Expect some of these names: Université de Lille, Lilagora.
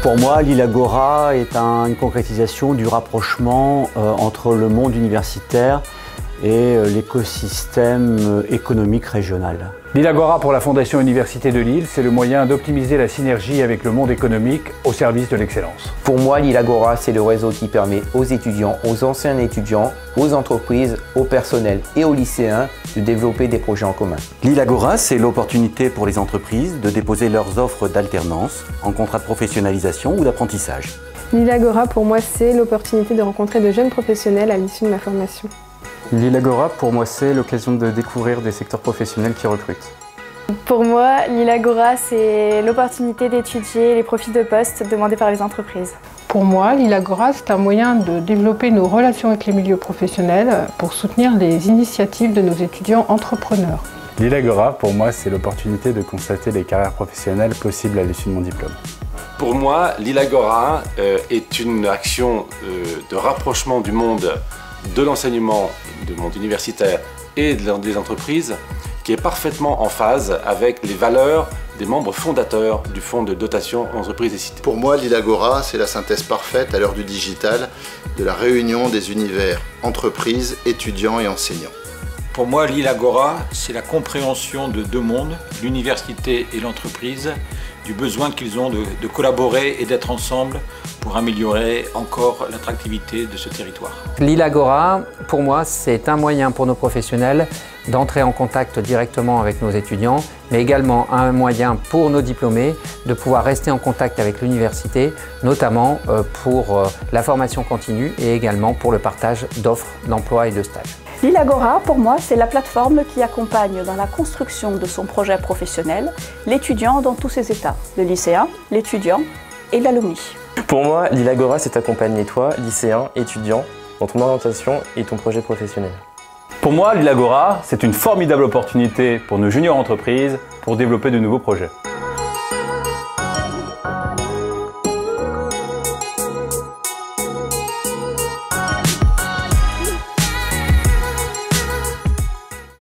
Pour moi, Lilagora est une concrétisation du rapprochement entre le monde universitaire et l'écosystème économique régional. Lilagora pour la Fondation Université de Lille, c'est le moyen d'optimiser la synergie avec le monde économique au service de l'excellence. Pour moi, Lilagora, c'est le réseau qui permet aux étudiants, aux anciens étudiants, aux entreprises, aux personnels et aux lycéens de développer des projets en commun. Lilagora, c'est l'opportunité pour les entreprises de déposer leurs offres d'alternance en contrat de professionnalisation ou d'apprentissage. Lilagora, pour moi, c'est l'opportunité de rencontrer de jeunes professionnels à l'issue de ma formation. Lilagora, pour moi, c'est l'occasion de découvrir des secteurs professionnels qui recrutent. Pour moi, Lilagora, c'est l'opportunité d'étudier les profils de poste demandés par les entreprises. Pour moi, Lilagora, c'est un moyen de développer nos relations avec les milieux professionnels pour soutenir les initiatives de nos étudiants entrepreneurs. Lilagora, pour moi, c'est l'opportunité de constater les carrières professionnelles possibles à l'issue de mon diplôme. Pour moi, Lilagora est une action de rapprochement du monde de l'enseignement, du monde universitaire et des entreprises qui est parfaitement en phase avec les valeurs des membres fondateurs du fonds de dotation entreprises et cités. Pour moi, Lilagora, c'est la synthèse parfaite à l'heure du digital de la réunion des univers entreprises, étudiants et enseignants. Pour moi, Lilagora, c'est la compréhension de deux mondes, l'université et l'entreprise, du besoin qu'ils ont de collaborer et d'être ensemble pour améliorer encore l'attractivité de ce territoire. Lilagora, pour moi, c'est un moyen pour nos professionnels d'entrer en contact directement avec nos étudiants, mais également un moyen pour nos diplômés de pouvoir rester en contact avec l'université, notamment pour la formation continue et également pour le partage d'offres d'emploi et de stages. Lilagora, pour moi, c'est la plateforme qui accompagne dans la construction de son projet professionnel l'étudiant dans tous ses états, le lycéen, l'étudiant et l'alumni. Pour moi, Lilagora, c'est accompagner toi, lycéen, étudiant, dans ton orientation et ton projet professionnel. Pour moi, Lilagora, c'est une formidable opportunité pour nos juniors entreprises pour développer de nouveaux projets.